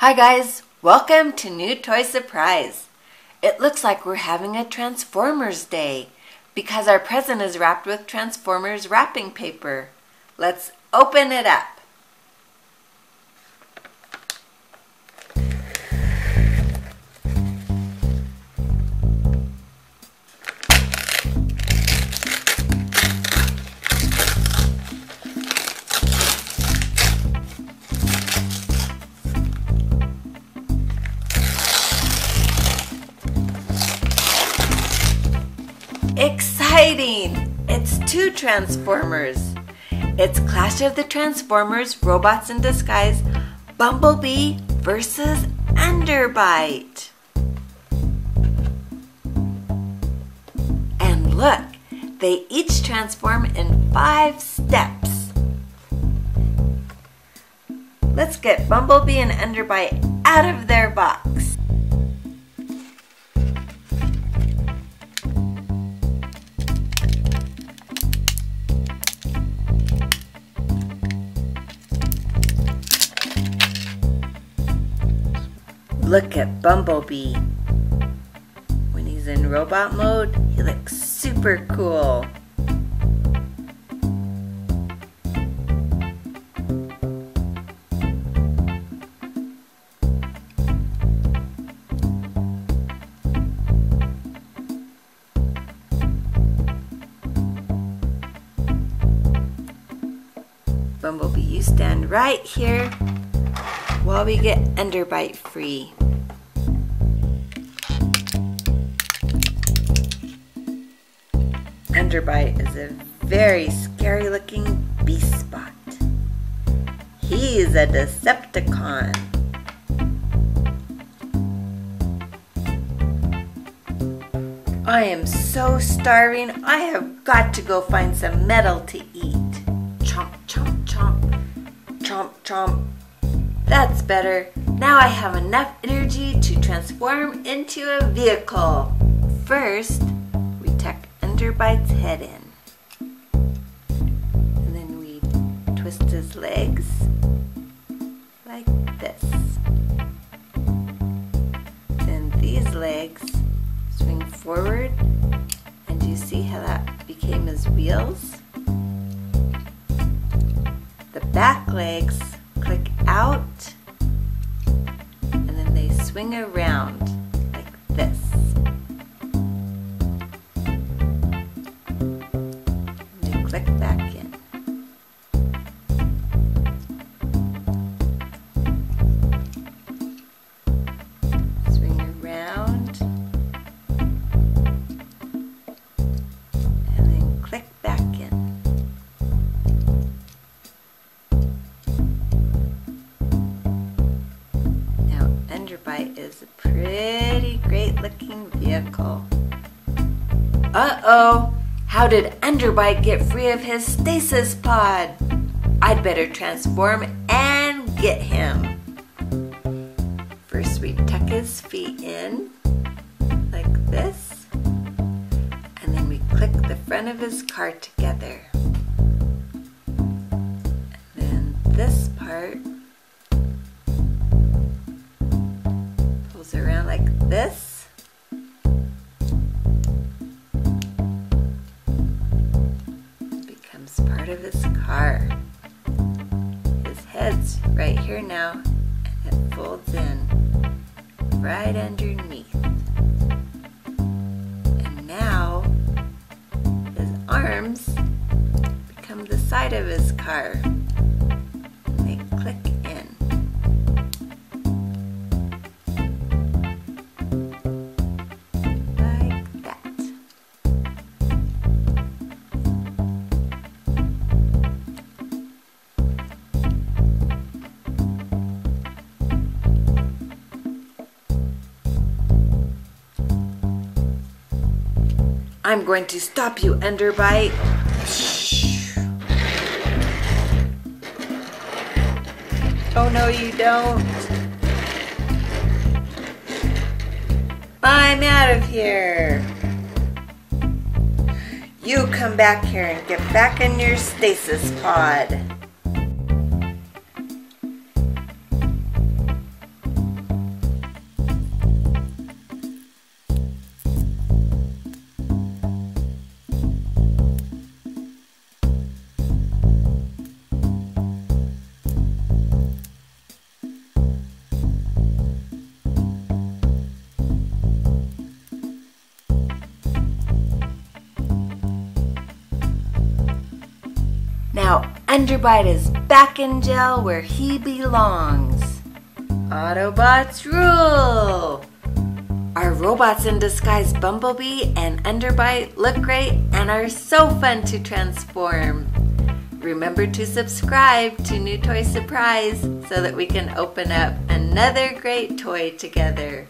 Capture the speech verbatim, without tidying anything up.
Hi guys, welcome to New Toy Surprise. It looks like we're having a Transformers Day because our present is wrapped with Transformers wrapping paper. Let's open it up. Exciting! It's two Transformers. It's Clash of the Transformers, Robots in Disguise, Bumblebee versus Underbite. And look, they each transform in five steps. Let's get Bumblebee and Underbite out of their box. Look at Bumblebee. When he's in robot mode, he looks super cool. Bumblebee, you stand right here while we get Underbite free. Underbite is a very scary looking beast spot. He's a Decepticon. I am so starving, I have got to go find some metal to eat. Chomp, chomp, chomp. Chomp, chomp. That's better. Now I have enough energy to transform into a vehicle. First, we tuck Underbite's head in. And then we twist his legs like this. Then these legs swing forward. And you see how that became his wheels? The back legs click out, and then they swing around like this. And you click back in. Swing around, and then click back in. Underbite is a pretty great looking vehicle. Uh-oh! How did Underbite get free of his Stasis Pod? I'd better transform and get him. First we tuck his feet in, like this, and then we click the front of his car together. And then this part around like this, becomes part of his car. His head's right here now, and it folds in right underneath. And now his arms become the side of his car. I'm going to stop you, Underbite. Oh no, you don't. I'm out of here. You come back here and get back in your Stasis Pod. Underbite is back in jail where he belongs. Autobots rule! Our robots in disguise Bumblebee and Underbite look great and are so fun to transform. Remember to subscribe to New Toy Surprise so that we can open up another great toy together.